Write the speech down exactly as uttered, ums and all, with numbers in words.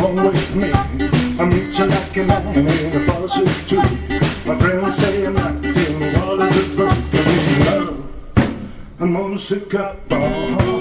won't wait for me. I'm reaching like an animal with a fall asleep too. My friends say I'm not till the wall is a broken love. I'm all shook up.